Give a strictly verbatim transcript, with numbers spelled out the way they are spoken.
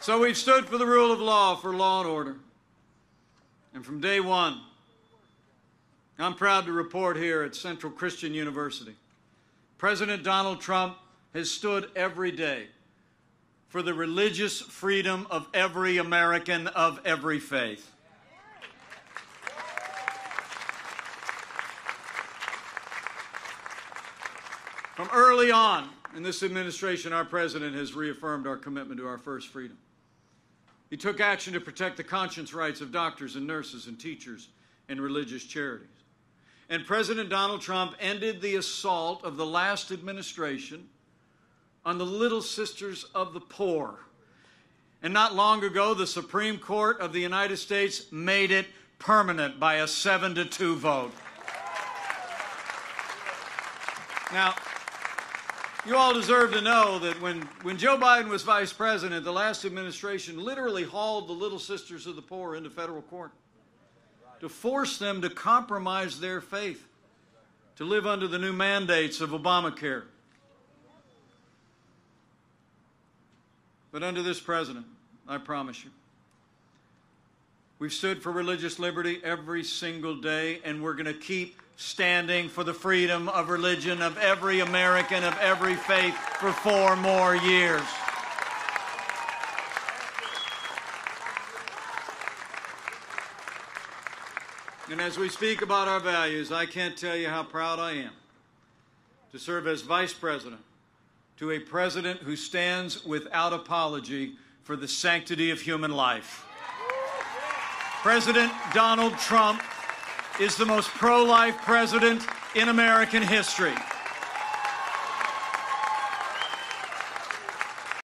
So we've stood for the rule of law, for law and order. And from day one, I'm proud to report here at Central Christian University, President Donald Trump has stood every day for the religious freedom of every American of every faith. From early on in this administration, our president has reaffirmed our commitment to our first freedom. He took action to protect the conscience rights of doctors and nurses and teachers and religious charities. And President Donald Trump ended the assault of the last administration on the Little Sisters of the Poor. And not long ago, the Supreme Court of the United States made it permanent by a seven to two vote. Now, you all deserve to know that when, when Joe Biden was vice president, the last administration literally hauled the Little Sisters of the Poor into federal court to force them to compromise their faith, to live under the new mandates of Obamacare. But under this president, I promise you, we've stood for religious liberty every single day, and we're going to keep standing for the freedom of religion of every American of every faith for four more years. And as we speak about our values, I can't tell you how proud I am to serve as vice president to a president who stands without apology for the sanctity of human life. President Donald Trump is the most pro-life president in American history.